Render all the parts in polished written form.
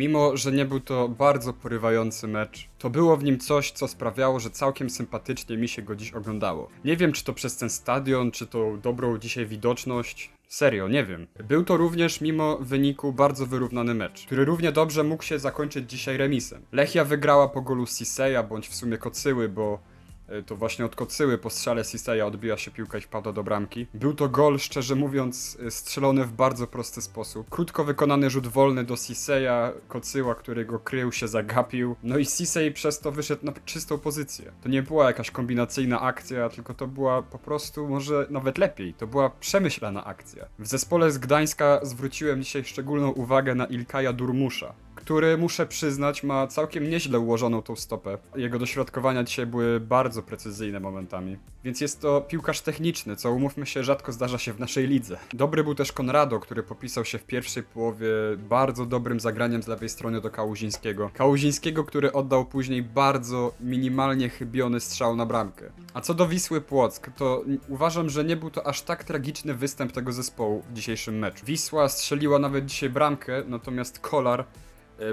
Mimo że nie był to bardzo porywający mecz, to było w nim coś, co sprawiało, że całkiem sympatycznie mi się go dziś oglądało. Nie wiem, czy to przez ten stadion, czy tą dobrą dzisiaj widoczność. Serio, nie wiem. Był to również mimo wyniku bardzo wyrównany mecz, który równie dobrze mógł się zakończyć dzisiaj remisem. Lechia wygrała po golu Siseja, bądź w sumie Kocyły, bo to właśnie od Kocyły po strzale Siseja odbiła się piłka i wpadła do bramki. Był to gol, szczerze mówiąc, strzelony w bardzo prosty sposób. Krótko wykonany rzut wolny do Siseja, Kocyła, który go krył, się zagapił. No i Sisej przez to wyszedł na czystą pozycję. To nie była jakaś kombinacyjna akcja, tylko to była po prostu, może nawet lepiej, to była przemyślana akcja. W zespole z Gdańska zwróciłem dzisiaj szczególną uwagę na İlkaja Durmusza, który, muszę przyznać, ma całkiem nieźle ułożoną tą stopę. Jego dośrodkowania dzisiaj były bardzo precyzyjne momentami. Więc jest to piłkarz techniczny, co, umówmy się, rzadko zdarza się w naszej lidze. Dobry był też Konrado, który popisał się w pierwszej połowie bardzo dobrym zagraniem z lewej strony do Kałuzińskiego. Kałuzińskiego, który oddał później bardzo minimalnie chybiony strzał na bramkę. A co do Wisły Płock, to uważam, że nie był to aż tak tragiczny występ tego zespołu w dzisiejszym meczu. Wisła strzeliła nawet dzisiaj bramkę, natomiast Kolar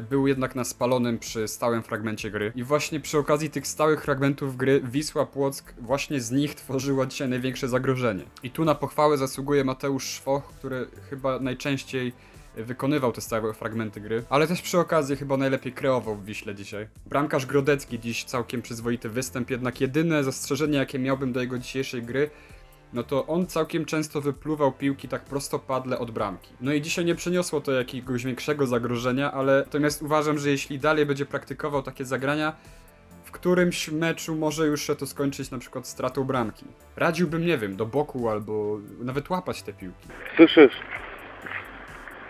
był jednak na spalonym przy stałym fragmencie gry. I właśnie przy okazji tych stałych fragmentów gry Wisła Płock właśnie z nich tworzyła dzisiaj największe zagrożenie. I tu na pochwałę zasługuje Mateusz Szwoch, który chyba najczęściej wykonywał te stałe fragmenty gry, ale też przy okazji chyba najlepiej kreował w Wiśle dzisiaj. Bramkarz Gradecki dziś całkiem przyzwoity występ, jednak jedyne zastrzeżenie, jakie miałbym do jego dzisiejszej gry, no to on całkiem często wypluwał piłki tak prostopadle od bramki. No i dzisiaj nie przyniosło to jakiegoś większego zagrożenia, ale natomiast uważam, że jeśli dalej będzie praktykował takie zagrania, w którymś meczu może już się to skończyć na przykład stratą bramki. Radziłbym, nie wiem, do boku albo nawet łapać te piłki. Słyszysz?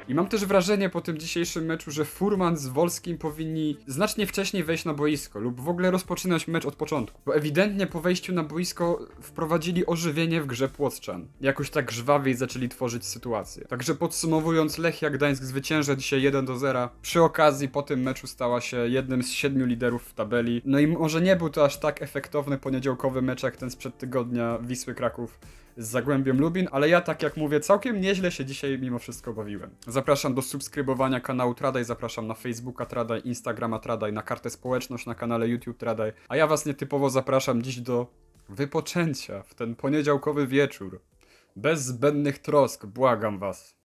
I mam też wrażenie po tym dzisiejszym meczu, że Furman z Wolskim powinni znacznie wcześniej wejść na boisko lub w ogóle rozpoczynać mecz od początku. Bo ewidentnie po wejściu na boisko wprowadzili ożywienie w grze Płockczan. Jakoś tak żwawiej zaczęli tworzyć sytuację. Także podsumowując, Lechia Gdańsk zwycięża dzisiaj 1-0. Przy okazji po tym meczu stała się jednym z 7 liderów w tabeli. No i może nie był to aż tak efektowny poniedziałkowy mecz jak ten sprzed tygodnia Wisły Kraków z Zagłębiem Lubin, ale ja, tak jak mówię, całkiem nieźle się dzisiaj mimo wszystko bawiłem. Zapraszam do subskrybowania kanału Tradaj, zapraszam na Facebooka Tradaj, Instagrama Tradaj, na kartę społeczność, na kanale YouTube Tradaj, a ja was nietypowo zapraszam dziś do wypoczęcia w ten poniedziałkowy wieczór. Bez zbędnych trosk, błagam was.